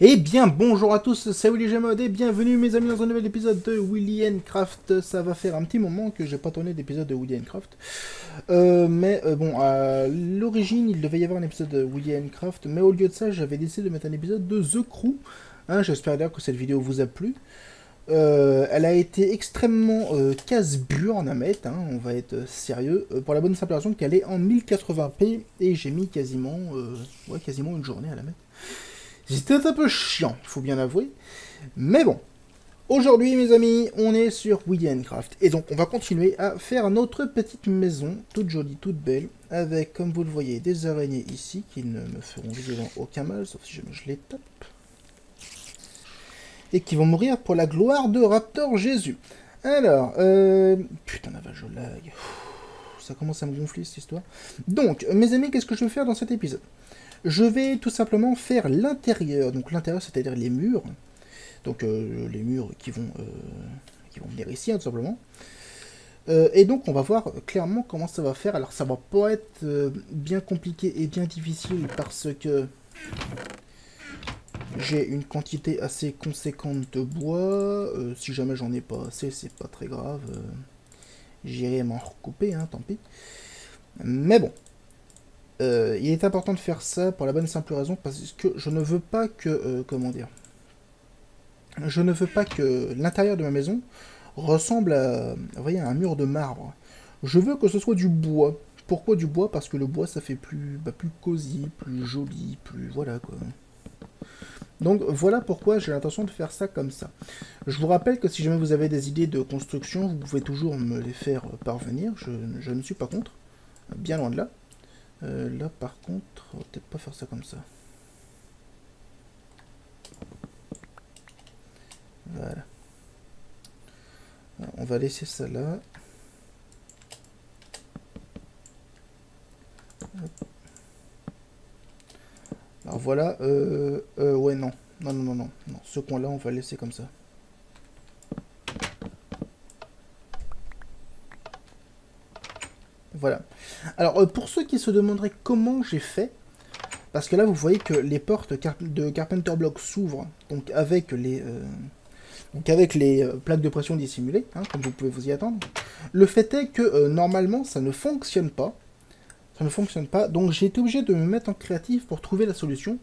Eh bien bonjour à tous, c'est Willy et bienvenue mes amis dans un nouvel épisode de Willy and Craft. Ça va faire un petit moment que j'ai pas tourné d'épisode de Willy and Craft. Bon, à l'origine il devait y avoir un épisode de Willy and Craft, mais au lieu de ça j'avais décidé de mettre un épisode de The Crew. Hein, j'espère d'ailleurs que cette vidéo vous a plu. Elle a été extrêmement casse-burne à mettre, hein, on va être sérieux, pour la bonne simple raison qu'elle est en 1080p et j'ai mis quasiment, quasiment une journée à la mettre. C'était un peu chiant, il faut bien l'avouer. Mais bon, aujourd'hui mes amis, on est sur Willy and Craft. Et donc on va continuer à faire notre petite maison, toute jolie, toute belle, avec, comme vous le voyez, des araignées ici qui ne me feront visiblement aucun mal, sauf si je les tape. Et qui vont mourir pour la gloire de Raptor Jésus. Alors, putain la vache, je lag. Ça commence à me gonfler cette histoire. Donc, mes amis, qu'est-ce que je vais faire dans cet épisode ? Je vais tout simplement faire l'intérieur, donc l'intérieur c'est-à-dire les murs, donc les murs qui vont venir ici hein, tout simplement, et donc on va voir clairement comment ça va faire. Alors ça va pas être bien compliqué et bien difficile parce que j'ai une quantité assez conséquente de bois, si jamais j'en ai pas assez c'est pas très grave, j'irai m'en recouper, hein, tant pis, mais bon. Il est important de faire ça pour la bonne simple raison parce que je ne veux pas que, comment dire, je ne veux pas que l'intérieur de ma maison ressemble à, vous voyez, à un mur de marbre. Je veux que ce soit du bois. Pourquoi du bois? Parce que le bois ça fait plus, plus cosy, plus joli, plus voilà quoi. Donc voilà pourquoi j'ai l'intention de faire ça comme ça. Je vous rappelle que si jamais vous avez des idées de construction, vous pouvez toujours me les faire parvenir. Je ne suis pas contre, bien loin de là. Là par contre, on va peut-être pas faire ça comme ça. Voilà. Alors, on va laisser ça là. Alors voilà, ouais non. Non. Ce coin-là, on va laisser comme ça. Voilà. Alors, pour ceux qui se demanderaient comment j'ai fait, parce que là, vous voyez que les portes de Carpenter Block s'ouvrent, donc avec les plaques de pression dissimulées, hein, comme vous pouvez vous y attendre. Le fait est que, normalement, ça ne fonctionne pas. Ça ne fonctionne pas, donc j'ai été obligé de me mettre en créatif pour trouver la solution.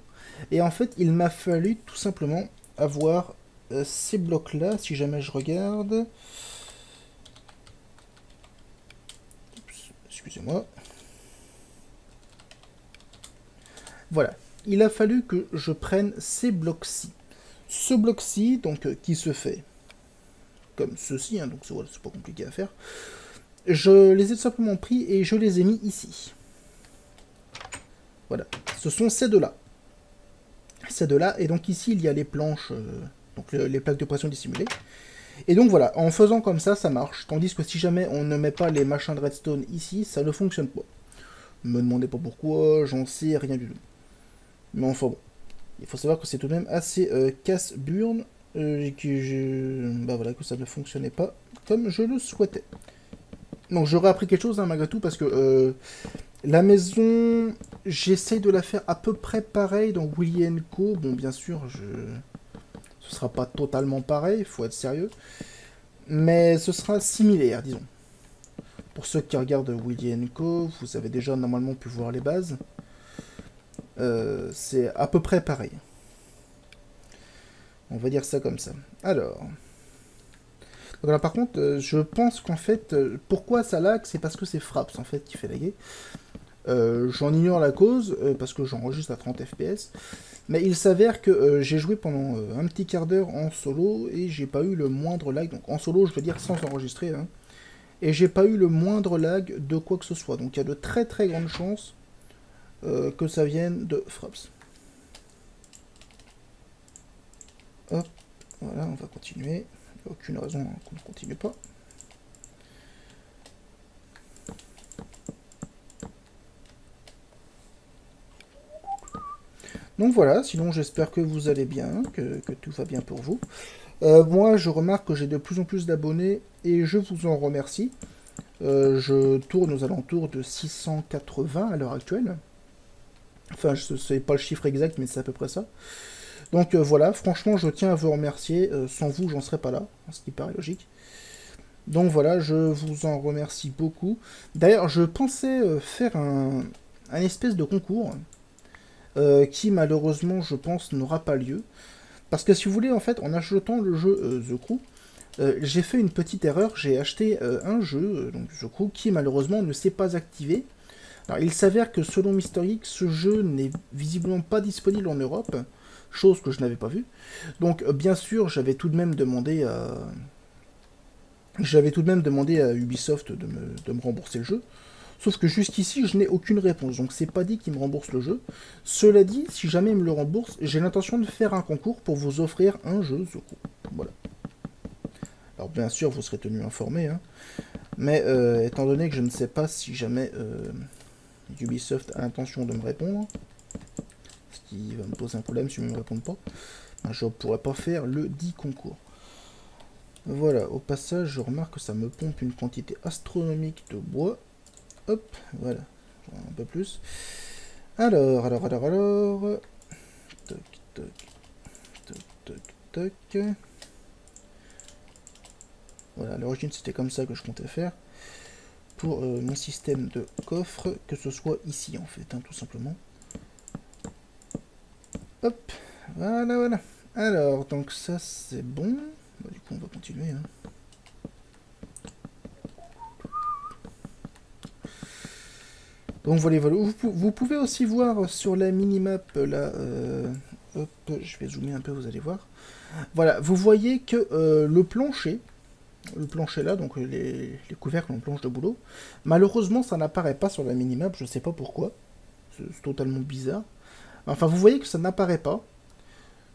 Et en fait, il m'a fallu tout simplement avoir ces blocs-là, si jamais je regarde... Excusez-moi. Voilà. Il a fallu que je prenne ces blocs-ci. Ce bloc-ci, donc, qui se fait comme ceci, hein, donc voilà, c'est pas compliqué à faire. Je les ai simplement pris et je les ai mis ici. Voilà. Ce sont ces deux-là. Ces deux-là. Et donc ici, il y a les planches, donc les plaques de pression dissimulées. Et donc voilà, en faisant comme ça, ça marche. Tandis que si jamais on ne met pas les machins de redstone ici, ça ne fonctionne pas. Me demandez pas pourquoi, j'en sais rien du tout. Mais enfin bon, il faut savoir que c'est tout de même assez casse-burne, et que, bah voilà, que ça ne fonctionnait pas comme je le souhaitais. Donc j'aurais appris quelque chose hein, malgré tout, parce que la maison, j'essaye de la faire à peu près pareil dans Willy & Co. Bon bien sûr, ce sera pas totalement pareil, il faut être sérieux. Mais ce sera similaire, disons. Pour ceux qui regardent Willy & Co, vous avez déjà normalement pu voir les bases. C'est à peu près pareil. On va dire ça comme ça. Alors. Donc là, par contre, je pense qu'en fait, pourquoi ça lag, c'est parce que c'est Fraps en fait qui fait laguer. J'en ignore la cause, parce que j'enregistre à 30 fps. Mais il s'avère que j'ai joué pendant un petit quart d'heure en solo et j'ai pas eu le moindre lag. Donc en solo, je veux dire sans enregistrer. Hein, et j'ai pas eu le moindre lag de quoi que ce soit. Donc il y a de très grandes chances que ça vienne de Fraps. Hop, voilà, on va continuer. Il n'y a aucune raison hein, qu'on ne continue pas. Donc voilà, sinon j'espère que vous allez bien, que tout va bien pour vous. Moi je remarque que j'ai de plus en plus d'abonnés et je vous en remercie. Je tourne aux alentours de 680 à l'heure actuelle. Enfin, ce n'est pas le chiffre exact, mais c'est à peu près ça. Donc voilà, franchement, je tiens à vous remercier. Sans vous, j'en serais pas là, ce qui paraît logique. Donc voilà, je vous en remercie beaucoup. D'ailleurs, je pensais faire un espèce de concours qui, malheureusement, je pense, n'aura pas lieu. Parce que si vous voulez, en fait, en achetant le jeu The Crew, j'ai fait une petite erreur, j'ai acheté un jeu, donc The Crew, qui malheureusement ne s'est pas activé. Alors il s'avère que selon Mystery Geek, ce jeu n'est visiblement pas disponible en Europe, chose que je n'avais pas vue. Donc bien sûr, j'avais tout de même demandé à... Ubisoft de me rembourser le jeu. Sauf que jusqu'ici, je n'ai aucune réponse, donc c'est pas dit qu'il me rembourse le jeu. Cela dit, si jamais il me le rembourse, j'ai l'intention de faire un concours pour vous offrir un jeu The Crew. Voilà. Alors bien sûr, vous serez tenu informé, hein. Mais étant donné que je ne sais pas si jamais Ubisoft a l'intention de me répondre, ce qui va me poser un problème si ils ne me répondent pas, ben, je ne pourrais pas faire le dit concours. Voilà, au passage, je remarque que ça me pompe une quantité astronomique de bois. Hop, voilà, un peu plus. Alors... Toc, toc, toc, toc, toc... Voilà, à l'origine c'était comme ça que je comptais faire pour mon système de coffre, que ce soit ici en fait, hein, tout simplement. Hop, voilà. Alors, donc ça c'est bon. Bah, du coup on va continuer. Hein. Donc voilà. Vous pouvez aussi voir sur la minimap là... hop, je vais zoomer un peu, vous allez voir. Voilà, vous voyez que le plancher là, donc les couvercles en planche de boulot, malheureusement ça n'apparaît pas sur la minimap, je sais pas pourquoi, c'est totalement bizarre. Enfin vous voyez que ça n'apparaît pas,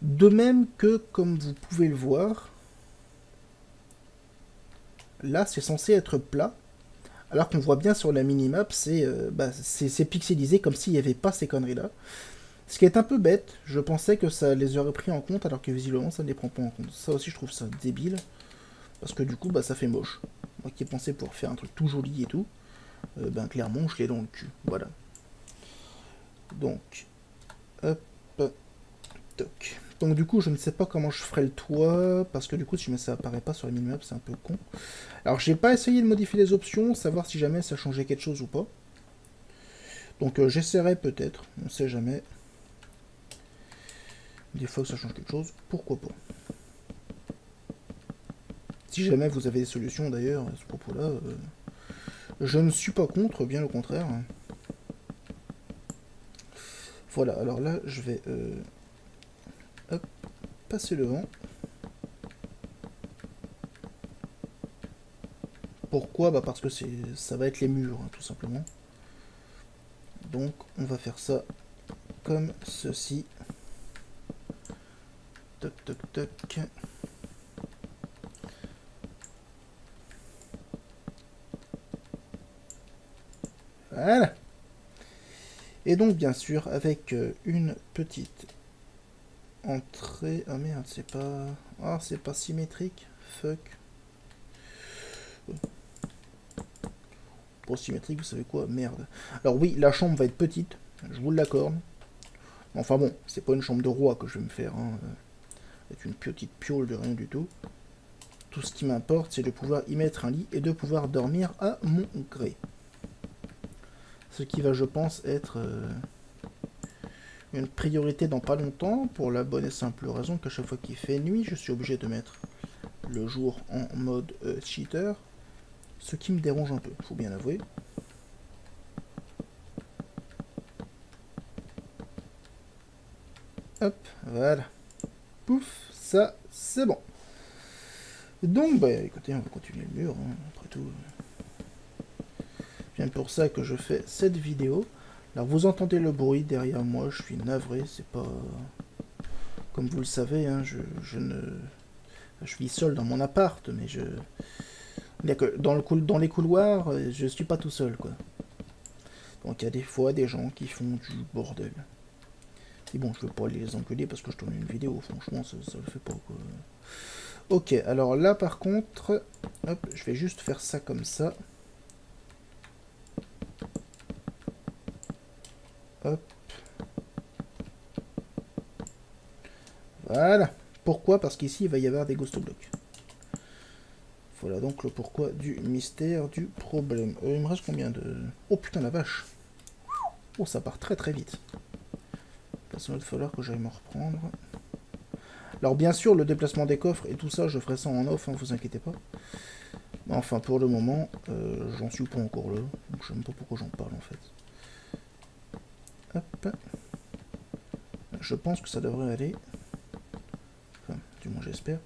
de même que comme vous pouvez le voir, là c'est censé être plat, alors qu'on voit bien sur la minimap c'est pixelisé comme s'il n'y avait pas ces conneries là. Ce qui est un peu bête, je pensais que ça les aurait pris en compte alors que visiblement ça ne les prend pas en compte. Ça aussi je trouve ça débile. Parce que du coup, bah, ça fait moche. Moi qui ai pensé pour faire un truc tout joli et tout, ben clairement, je l'ai dans le cul. Voilà. Donc, hop, toc. Donc du coup, je ne sais pas comment je ferai le toit, parce que du coup, si ça apparaît pas sur la minimap, c'est un peu con. Alors, j'ai pas essayé de modifier les options, savoir si jamais ça changeait quelque chose ou pas. Donc, j'essaierai peut-être, on sait jamais. Des fois que ça change quelque chose, pourquoi pas. Si jamais vous avez des solutions d'ailleurs à ce propos-là, je ne suis pas contre, bien au contraire. Voilà, alors là, je vais hop, passer devant. Pourquoi? Bah parce que ça va être les murs, hein, tout simplement. Donc, on va faire ça comme ceci. Toc, toc, toc. Voilà. Et donc bien sûr avec une petite entrée. Ah merde, c'est pas symétrique. Fuck. Pour symétrique, vous savez quoi? Merde. Alors oui, la chambre va être petite, je vous l'accorde. Enfin bon, c'est pas une chambre de roi que je vais me faire, hein. C'est une petite piole de rien du tout. Tout ce qui m'importe, c'est de pouvoir y mettre un lit et de pouvoir dormir à mon gré. Ce qui va, je pense, être une priorité dans pas longtemps, pour la bonne et simple raison qu'à chaque fois qu'il fait nuit, je suis obligé de mettre le jour en mode cheater, ce qui me dérange un peu, faut bien l'avouer. Hop, voilà. Pouf, ça, c'est bon. Donc, bah, écoutez, on va continuer le mur, hein, après tout... pour ça que je fais cette vidéo. Alors vous entendez le bruit derrière moi, je suis navré, c'est pas... Comme vous le savez, hein, je suis seul dans mon appart, mais je... Dans les couloirs, je suis pas tout seul, quoi. Donc il y a des fois des gens qui font du bordel. Et bon, je veux pas les enculer parce que je tourne une vidéo, franchement, ça le fait pas, quoi. Ok, alors là, par contre, hop, je vais juste faire ça comme ça. Hop. Voilà. Pourquoi? Parce qu'ici, il va y avoir des ghost blocks. Voilà donc le pourquoi du mystère du problème. Il me reste combien de... Oh putain la vache. Oh ça part très très vite. Il va falloir que j'aille m'en reprendre. Alors bien sûr le déplacement des coffres et tout ça je ferai ça en off, hein, vous inquiétez pas. Enfin pour le moment j'en suis pas encore là. Donc je sais même pas pourquoi j'en parle en fait. Hop. Je pense que ça devrait aller. Enfin du moins j'espère.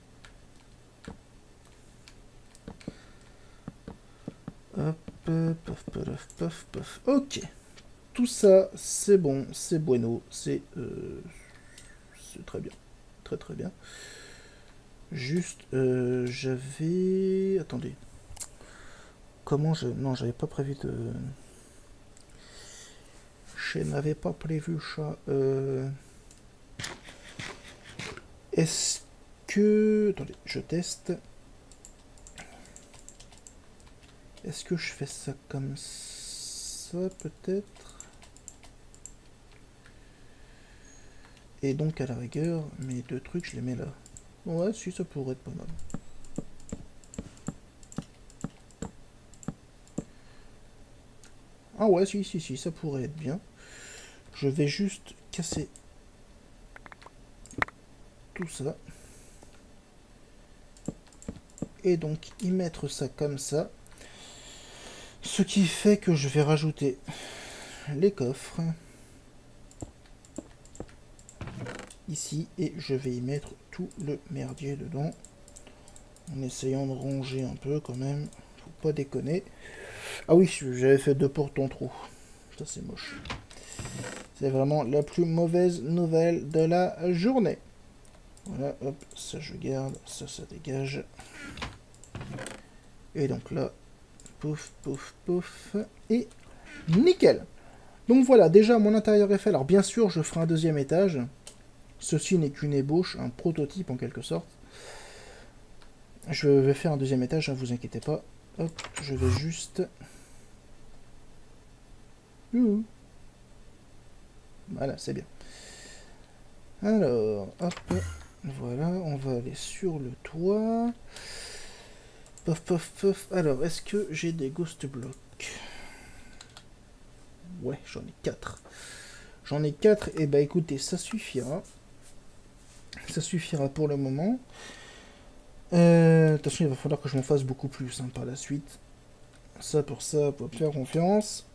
Hop, paf, paf, paf, paf. Ok. Tout ça, c'est bon, c'est bueno, c'est très bien. Très très bien. Juste, j'avais... Attendez. Comment je... Non, j'avais pas prévu de... Je n'avais pas prévu ça. Est-ce que... Attendez, je teste... Est-ce que je fais ça comme ça, peut-être? Et donc, à la rigueur, mes deux trucs, je les mets là. Ouais, si, ça pourrait être pas mal. Ah ouais, si, si, si, ça pourrait être bien. Je vais juste casser tout ça. Et donc, y mettre ça comme ça. Ce qui fait que je vais rajouter les coffres ici et je vais y mettre tout le merdier dedans en essayant de ranger un peu quand même, faut pas déconner. Ah oui, j'avais fait deux portes en trou, ça c'est moche, c'est vraiment la plus mauvaise nouvelle de la journée. Voilà, hop, ça je garde, ça ça dégage et donc là pouf, pouf, pouf, et nickel. Donc voilà, déjà mon intérieur est fait. Alors bien sûr, je ferai un deuxième étage. Ceci n'est qu'une ébauche, un prototype en quelque sorte. Je vais faire un deuxième étage, ne vous inquiétez pas. Hop, je vais juste... Voilà, c'est bien. Alors, hop, voilà, on va aller sur le toit... Pof, pof, pof. Alors, est-ce que j'ai des ghost blocks? Ouais, j'en ai 4. J'en ai 4, et bah écoutez, ça suffira. Ça suffira pour le moment. De toute façon, il va falloir que je m'en fasse beaucoup plus hein, par la suite. Ça, pour ça, pour faire confiance.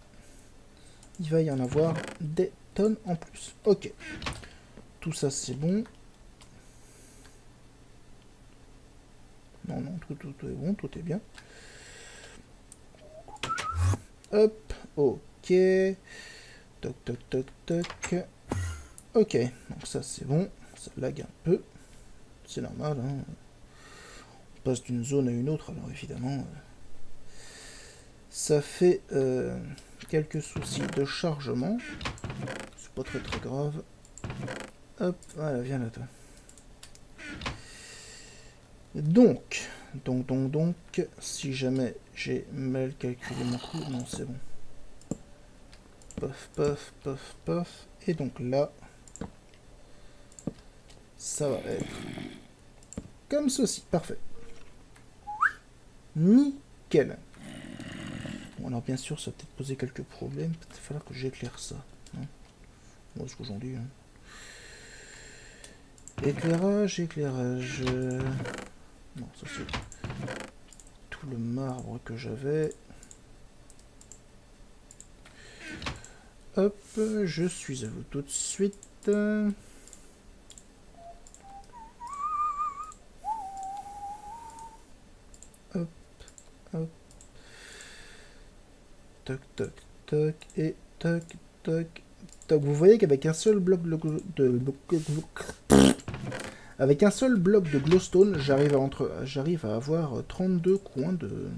Il va y en avoir des tonnes en plus. Ok. Tout ça, c'est bon. Non, non, tout est bon, tout est bien. Hop, ok. Toc, toc, toc, toc. Ok, donc ça c'est bon. Ça lag un peu. C'est normal, hein. On passe d'une zone à une autre, alors évidemment. Ça fait quelques soucis de chargement. C'est pas très très grave. Hop, voilà, viens là toi. Donc, si jamais j'ai mal calculé mon coup, non, c'est bon. Paf, paf, paf, paf. Et donc là, ça va être comme ceci. Parfait. Nickel. Bon, alors bien sûr, ça va peut-être poser quelques problèmes. Il va falloir que j'éclaire ça. Hein. Bon, ce que j'en dis. Hein. Éclairage, éclairage... Non, ça c'est tout le marbre que j'avais. Hop, je suis à vous tout de suite. Hop, hop. Toc, toc, toc, et toc, toc, toc. Vous voyez qu'avec un seul bloc de glowstone, j'arrive à avoir 32 coins de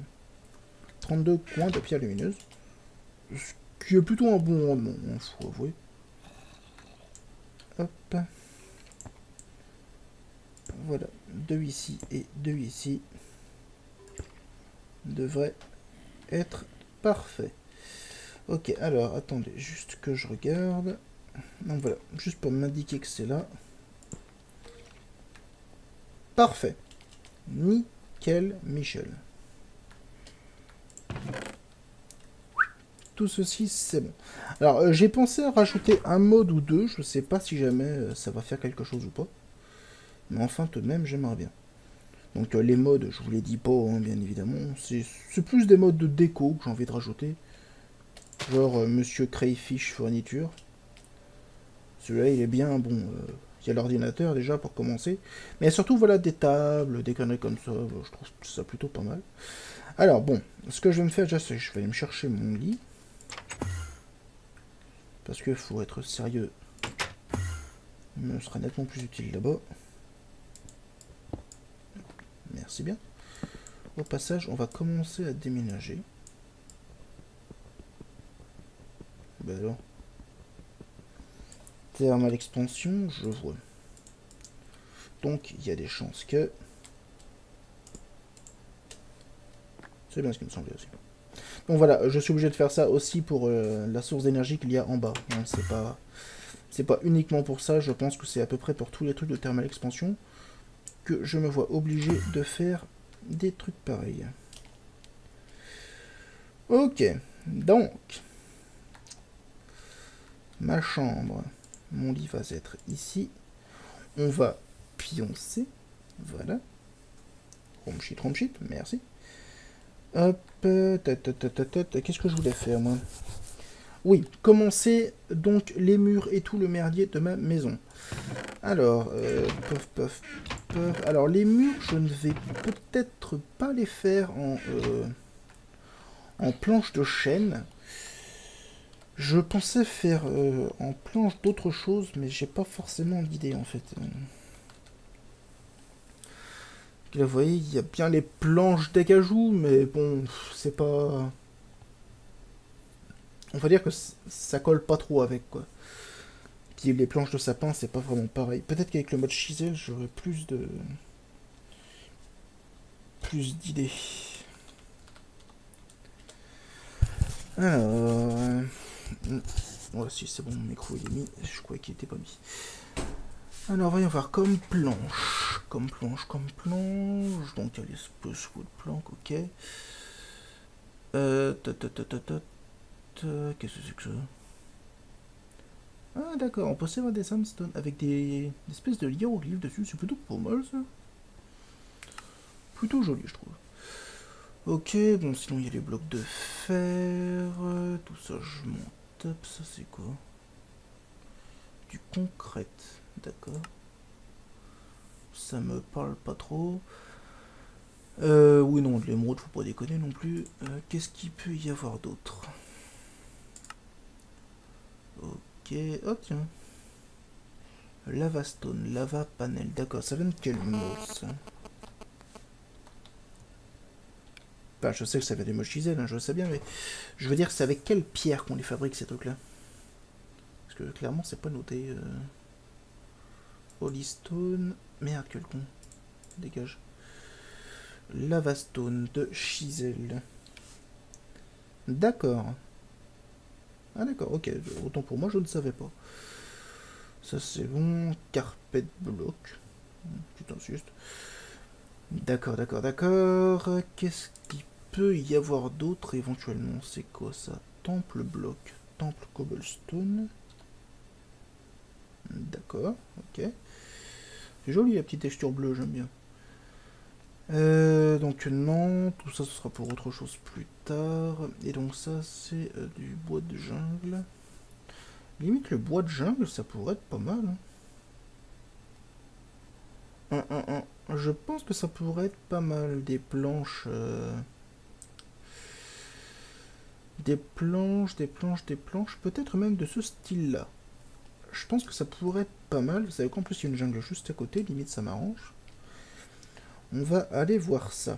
pierre lumineuse. Ce qui est plutôt un bon rendement, il faut avouer. Hop. Voilà, 2 ici et 2 ici. Devrait être parfait. Ok, alors attendez, juste que je regarde. Donc voilà, juste pour m'indiquer que c'est là. Parfait. Nickel, Michel. Tout ceci, c'est bon. Alors, j'ai pensé à rajouter un mode ou deux. Je sais pas si jamais ça va faire quelque chose ou pas. Mais enfin, tout de même, j'aimerais bien. Donc, les modes, je vous les dis pas, hein, bien évidemment. C'est plus des modes de déco que j'ai envie de rajouter. Genre, Monsieur Crayfish Fourniture. Celui-là, il est bien bon. Il y a l'ordinateur déjà pour commencer. Mais surtout, voilà, des tables, des conneries comme ça. Je trouve ça plutôt pas mal. Alors, bon, ce que je vais me faire déjà, c'est que je vais aller me chercher mon lit. Parce que faut être sérieux. On sera nettement plus utile là-bas. Merci bien. Au passage, on va commencer à déménager. Ben alors. Thermal Expansion, je vois. Donc, il y a des chances que... C'est bien ce qui me semblait aussi. Donc voilà, je suis obligé de faire ça aussi pour la source d'énergie qu'il y a en bas. Hein, c'est pas uniquement pour ça, je pense que c'est à peu près pour tous les trucs de Thermal Expansion que je me vois obligé de faire des trucs pareils. Ok, donc... Ma chambre, mon lit va être ici. On va pioncer, voilà. Romchit, merci. Hop, qu'est-ce que je voulais faire, moi? Oui, commencer donc les murs et tout le merdier de ma maison. Alors, Alors, les murs, je ne vais peut-être pas les faire en planche de chêne. Je pensais faire en planche d'autres choses, mais j'ai pas forcément d'idée en fait. Là, vous voyez, il y a bien les planches d'acajou, mais bon, c'est pas... On va dire que ça colle pas trop avec, quoi. Puis les planches de sapin, c'est pas vraiment pareil. Peut-être qu'avec le mode Chisel, j'aurais plus d'idées. Alors... Ouais, si c'est bon, mon micro il est mis. Je croyais qu'il était pas mis. Alors, voyons voir. Comme planche. Donc, il y a les de planque, ok. Qu'est-ce que c'est que ça? Ah, d'accord. On peut aussi avoir des sandstones avec des espèces de hiéroglyphes dessus. C'est plutôt pas mal, ça. Plutôt joli, je trouve. Ok, bon, sinon, il y a les blocs de fer. Tout ça, je m'en tape. Ça, c'est quoi? Du concret. D'accord. Ça me parle pas trop. Oui, non, de l'émeraude, faut pas déconner non plus. Qu'est-ce qu'il peut y avoir d'autre? Ok. Oh, tiens. Lava stone, lava panel. D'accord, ça vient de quel mot, ça? Enfin, je sais que ça vient des mots Chisel, hein, je le sais bien, mais... Je veux dire, c'est avec quelle pierre qu'on les fabrique, ces trucs-là? Parce que, clairement, c'est pas noté... Holystone. Merde, quel con. Dégage. Lavastone de Chisel. D'accord. Ah, d'accord, ok. Autant pour moi, je ne savais pas. Ça, c'est bon. Carpet Block. Tu t'insistes. D'accord, d'accord, d'accord. Qu'est-ce qu'il peut y avoir d'autre éventuellement? C'est quoi ça? Temple Block. Temple Cobblestone. D'accord, ok. C'est joli la petite texture bleue, j'aime bien. Donc non, tout ça ce sera pour autre chose plus tard. Et donc ça c'est du bois de jungle. Limite le bois de jungle ça pourrait être pas mal. Hein. Je pense que ça pourrait être pas mal des planches, peut-être même de ce style là. Je pense que ça pourrait être pas mal. Vous savez qu'en plus il y a une jungle juste à côté, limite ça m'arrange. On va aller voir ça.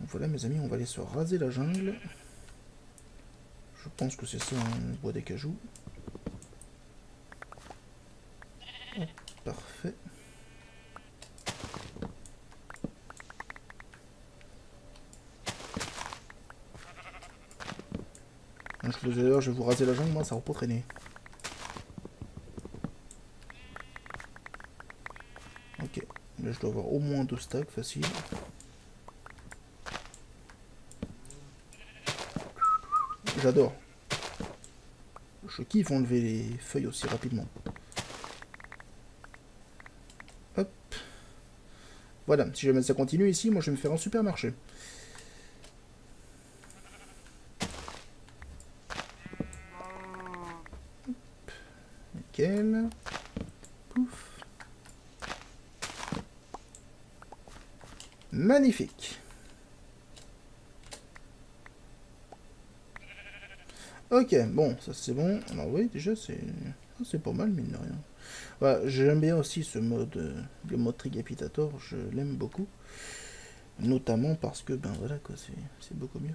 Donc voilà mes amis, on va aller se raser la jungle. Je pense que c'est ça, on boit des cajous. Oh, parfait. Je vais vous raser la jungle, moi ça va pas traîner. je dois avoir au moins 2 stacks facile. J'adore. Je kiffe enlever les feuilles aussi rapidement. Hop. Voilà, si jamais ça continue ici, moi je vais me faire un supermarché. Hop. Nickel. Pouf. Magnifique. Ok, bon, ça c'est bon. Alors oui, déjà c'est pas mal, mine de rien. Voilà, j'aime bien aussi ce mode, le mode Trigapitator, je l'aime beaucoup. Notamment parce que, ben voilà, quoi, c'est beaucoup mieux.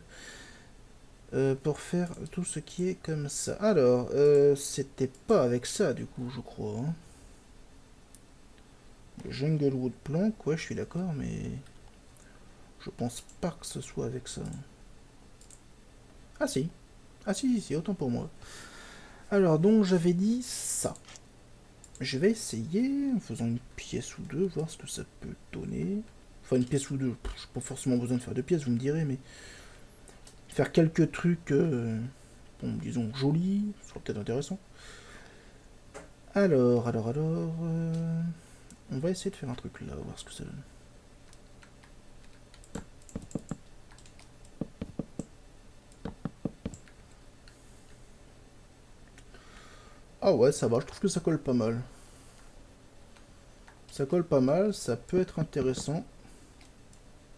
Pour faire tout ce qui est comme ça. Alors, c'était pas avec ça, du coup, je crois. Hein. Le Junglewood Plank, ouais, je suis d'accord, mais je pense pas que ce soit avec ça. Ah si. Ah si, si, autant pour moi. Alors donc j'avais dit ça. Je vais essayer en faisant une pièce ou deux, voir ce que ça peut donner. Enfin une pièce ou deux, je n'ai pas forcément besoin de faire deux pièces, vous me direz, mais faire quelques trucs, bon, disons jolis, ce sera peut-être intéressant. Alors, on va essayer de faire un truc là, voir ce que ça donne. Ah ouais, ça va, je trouve que ça colle pas mal. Ça colle pas mal, ça peut être intéressant.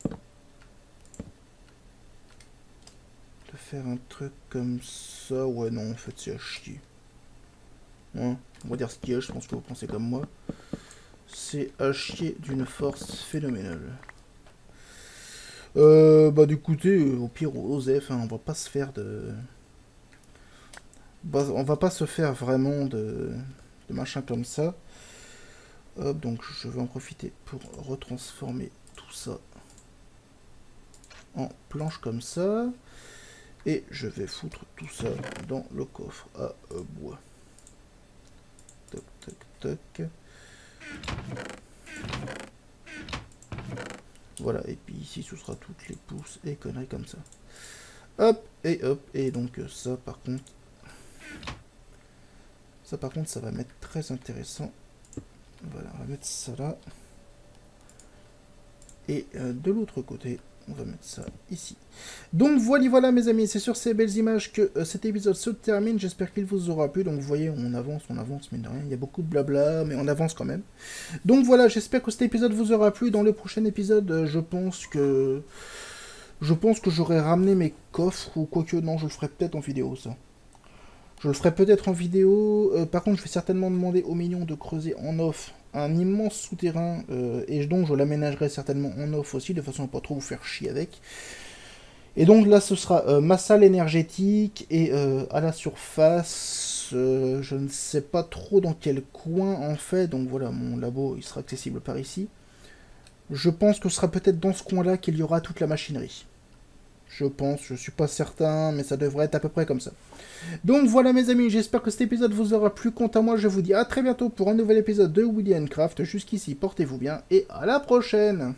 De faire un truc comme ça, ouais non, en fait c'est à chier. Ouais, on va dire ce qui est, je pense que vous pensez comme moi. C'est à chier d'une force phénoménale. Bah du coup, au pire, OZF, hein, on va pas se faire de... Bah, on va pas se faire vraiment de machin comme ça. Hop, donc je vais en profiter pour retransformer tout ça en planche comme ça. Et je vais foutre tout ça dans le coffre à bois. Toc, toc, toc. Voilà, et puis ici ce sera toutes les pouces et conneries comme ça. Hop, et donc ça par contre... Ça par contre ça va m'être très intéressant. Voilà, on va mettre ça là. Et de l'autre côté, on va mettre ça ici. Donc voilà mes amis, c'est sur ces belles images que cet épisode se termine. J'espère qu'il vous aura plu. Donc vous voyez, on avance, mais de rien. Il y a beaucoup de blabla, mais on avance quand même. Donc voilà, j'espère que cet épisode vous aura plu. Dans le prochain épisode, je pense que j'aurai ramené mes coffres ou quoi que. Non, je le ferai peut-être en vidéo ça. Je le ferai peut-être en vidéo, par contre je vais certainement demander aux mignons de creuser en off un immense souterrain, et donc je l'aménagerai certainement en off aussi, de façon à ne pas trop vous faire chier avec. Et donc là ce sera ma salle énergétique, et à la surface, je ne sais pas trop dans quel coin en fait, donc voilà, mon labo il sera accessible par ici. Je pense que ce sera peut-être dans ce coin-là qu'il y aura toute la machinerie. Je pense, je suis pas certain, mais ça devrait être à peu près comme ça. Donc voilà mes amis, j'espère que cet épisode vous aura plu. Quant à moi, je vous dis à très bientôt pour un nouvel épisode de Willy and Craft. Jusqu'ici, portez-vous bien et à la prochaine!